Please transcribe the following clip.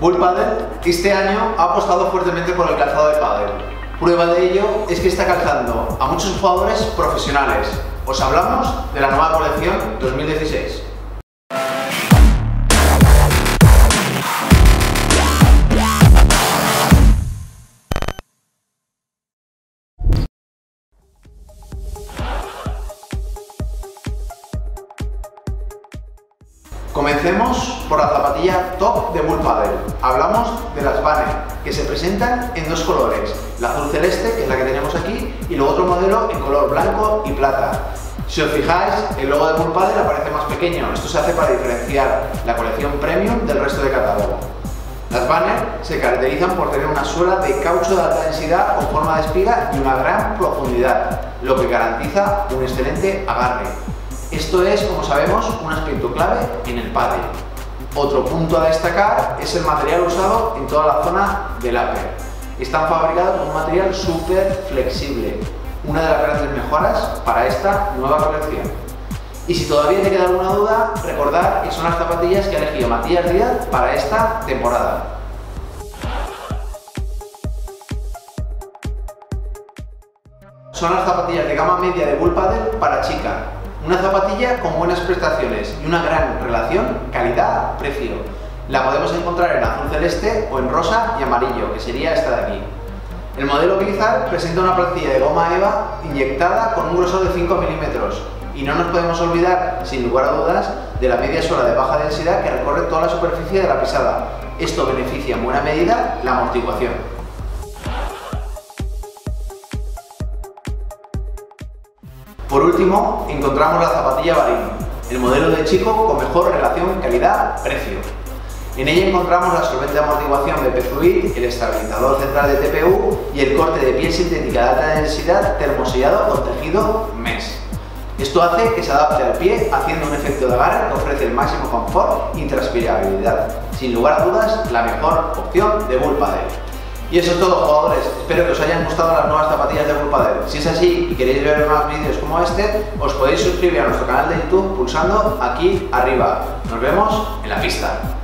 Bullpadel este año ha apostado fuertemente por el calzado de pádel. Prueba de ello es que está calzando a muchos jugadores profesionales. Os hablamos de la nueva colección 2016. Comencemos por la zapatilla top de Bullpadel. Hablamos de las Baner, que se presentan en dos colores, la azul celeste, que es la que tenemos aquí, y luego otro modelo en color blanco y plata. Si os fijáis, el logo de Bullpadel aparece más pequeño. Esto se hace para diferenciar la colección premium del resto de catálogo. Las Baner se caracterizan por tener una suela de caucho de alta densidad con forma de espiga y una gran profundidad, lo que garantiza un excelente agarre. Esto es, como sabemos, un aspecto clave en el pádel. Otro punto a destacar es el material usado en toda la zona del upper. Están fabricados con un material súper flexible, una de las grandes mejoras para esta nueva colección. Y si todavía te queda alguna duda, recordad que son las zapatillas que ha elegido Matías Díaz para esta temporada. Son las zapatillas de gama media de Bullpadel para chica. Una zapatilla con buenas prestaciones y una gran relación calidad-precio. La podemos encontrar en azul celeste o en rosa y amarillo, que sería esta de aquí. El modelo Bizar presenta una plantilla de goma eva inyectada con un grosor de 5 milímetros. Y no nos podemos olvidar, sin lugar a dudas, de la media suela de baja densidad que recorre toda la superficie de la pisada. Esto beneficia en buena medida la amortiguación. Por último, encontramos la zapatilla Barin, el modelo de chico con mejor relación calidad-precio. En ella encontramos la solvente de amortiguación BP Fluid, el estabilizador central de TPU y el corte de piel sintética de alta densidad termosillado con tejido MES. Esto hace que se adapte al pie haciendo un efecto de agarre que ofrece el máximo confort y transpirabilidad. Sin lugar a dudas, la mejor opción de Bullpadel. Y eso es todo, jugadores. Espero que os hayan gustado las nuevas zapatillas de Bullpadel. Si es así y queréis ver más vídeos como este, os podéis suscribir a nuestro canal de YouTube pulsando aquí arriba. Nos vemos en la pista.